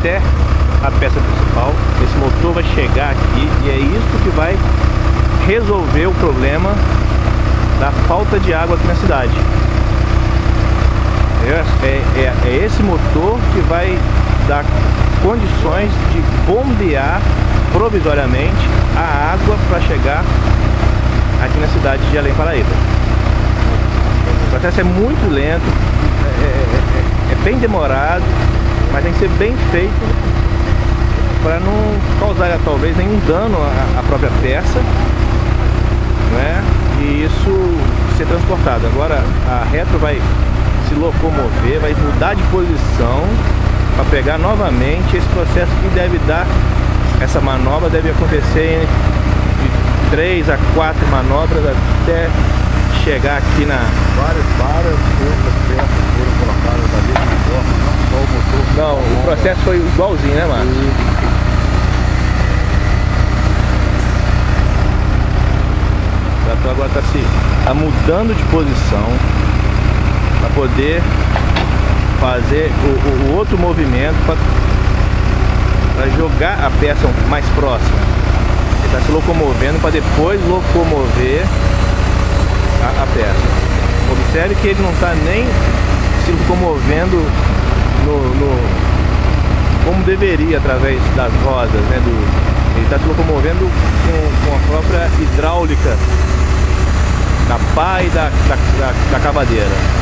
até a peça principal. Esse motor vai chegar aqui e é isso que vai resolver o problema da falta de água aqui na cidade. É esse motor que vai dar condições de bombear provisoriamente a água para chegar aqui na cidade de Além Paraíba. O processo é muito lento, é bem demorado, mas tem que ser bem feito para não causar talvez nenhum dano à própria peça, né? E isso ser transportado. Agora a retro vai se locomover, vai mudar de posição para pegar novamente esse processo, que deve dar, essa manobra deve acontecer de 3 a 4 manobras até chegar aqui na... Várias outras peças foram colocadas da mesma forma, não só o motor. Não, o processo foi igualzinho, né, Marcos? Agora está se mudando de posição para poder fazer o outro movimento para jogar a peça mais próxima. Ele está se locomovendo para depois locomover a peça. Observe que ele não está nem se locomovendo como deveria, através das rodas, né? Ele está se locomovendo com a própria hidráulica da pá e da cavadeira.